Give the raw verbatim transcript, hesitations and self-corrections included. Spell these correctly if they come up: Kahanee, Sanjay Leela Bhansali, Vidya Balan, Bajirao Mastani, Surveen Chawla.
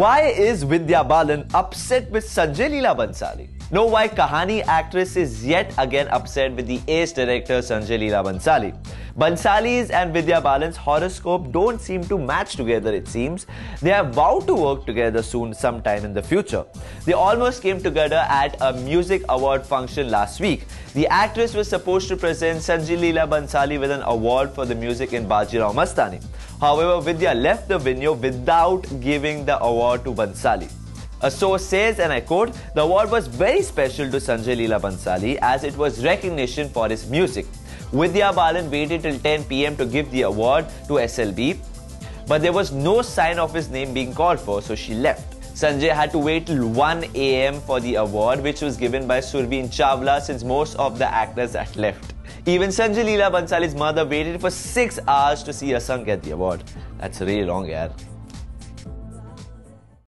Why is Vidya Balan upset with Sanjay Leela Bhansali? Know why Kahanee actress is yet again upset with the ace director Sanjay Leela Bhansali. Bhansali's and Vidya Balan's horoscope don't seem to match together, it seems. They have vowed to work together soon sometime in the future. They almost came together at a music award function last week. The actress was supposed to present Sanjay Leela Bhansali with an award for the music in Bajirao Mastani. However, Vidya left the venue without giving the award to Bhansali. A source says, and I quote, "The award was very special to Sanjay Leela Bhansali as it was recognition for his music. Vidya Balan waited till ten p m to give the award to S L B, but there was no sign of his name being called for, so she left. Sanjay had to wait till one a m for the award, which was given by Surveen Chawla since most of the actors had left. Even Sanjay Leela Bhansali's mother waited for six hours to see her son get the award." That's really long, yaar.